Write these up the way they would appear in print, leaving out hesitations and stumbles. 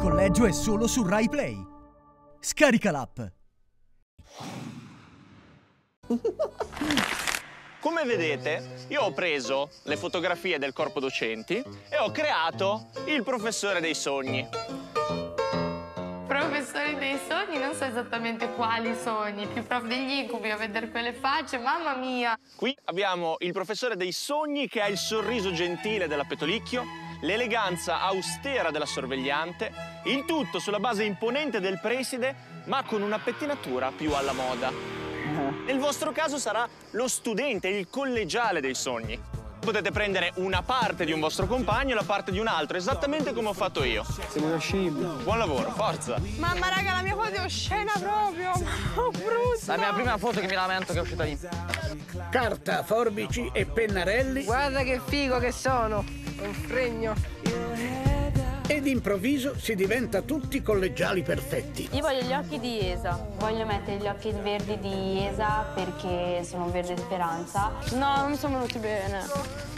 Collegio è solo su Rai Play. Scarica l'app. Come vedete, io ho preso le fotografie del corpo docenti e ho creato il professore dei sogni. Professore dei sogni? Non so esattamente quali sogni. Più prof degli incubi, a vedere quelle facce, mamma mia! Qui abbiamo il professore dei sogni che ha il sorriso gentile della Petolicchio, l'eleganza austera della sorvegliante, il tutto sulla base imponente del preside, ma con una pettinatura più alla moda. Nel vostro caso sarà lo studente, il collegiale dei sogni. Potete prendere una parte di un vostro compagno e la parte di un altro, esattamente come ho fatto io. Siamo una scimmia. Buon lavoro, forza. Mamma raga, la mia foto è oscena proprio. Oh, brutta. La mia prima foto che mi lamento che è uscita lì. Carta, forbici e pennarelli. Guarda che figo che sono. È un fregno. Ed improvviso si diventa tutti collegiali perfetti. Io voglio gli occhi di Esa. Voglio mettere gli occhi verdi di Esa perché sono un verde speranza. No, non mi sono venuti bene.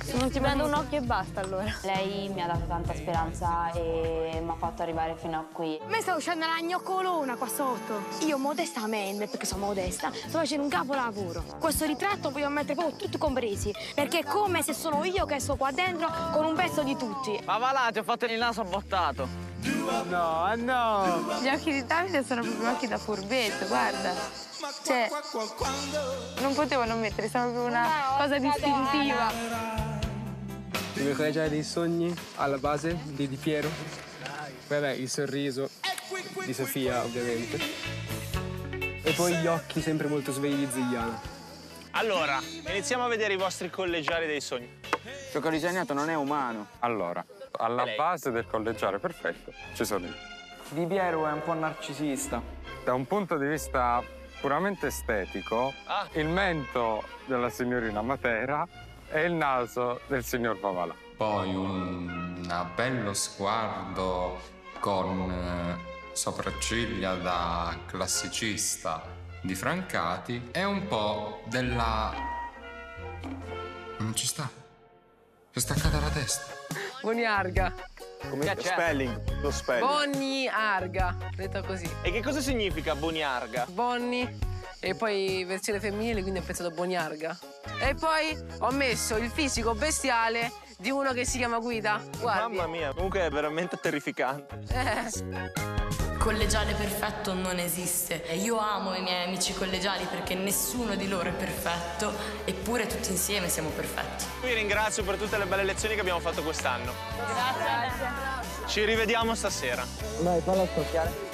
Sono venuti bene un occhio e basta allora. Lei mi ha dato tanta speranza e mi ha fatto arrivare fino a qui. A me sta uscendo la gnoccolona qua sotto. Io modestamente, perché sono modesta, sto facendo un capolavoro. Questo ritratto voglio mettere proprio tutti compresi, perché è come se sono io che sto qua dentro con un pezzo di tutti. Pavalà, ti ho fatto il naso a no, no! Gli occhi di Davide sono proprio occhi da furbetto, guarda. Cioè, non potevo non mettere, sono proprio una cosa distintiva. Il mio collegiale dei sogni, alla base, di Di Piero. Poi vabbè, il sorriso di Sofia, ovviamente. E poi gli occhi sempre molto svegli di Zigliano. Allora, iniziamo a vedere i vostri collegiali dei sogni. Il collegianato non è umano. Allora, alla base del collegiale perfetto ci sono io. Di Piero è un po' narcisista. Da un punto di vista puramente estetico, il mento della signorina Matera e il naso del signor Pavalà. Poi un bello sguardo con sopracciglia da classicista di Francati e un po' della... non ci sta. Si è staccata la testa. Boniarga. Come lo spelling? Lo spelling. Boniarga, detto così. E che cosa significa Boniarga? Bonni e poi versione femminile, quindi ho pensato Boniarga. E poi ho messo il fisico bestiale di uno che si chiama Guida. Guardi. Mamma mia, comunque è veramente terrificante. Collegiale perfetto non esiste. Io amo i miei amici collegiali perché nessuno di loro è perfetto, eppure tutti insieme siamo perfetti. Vi ringrazio per tutte le belle lezioni che abbiamo fatto quest'anno. Grazie. Ci rivediamo stasera. Dai, parla a scoppiare.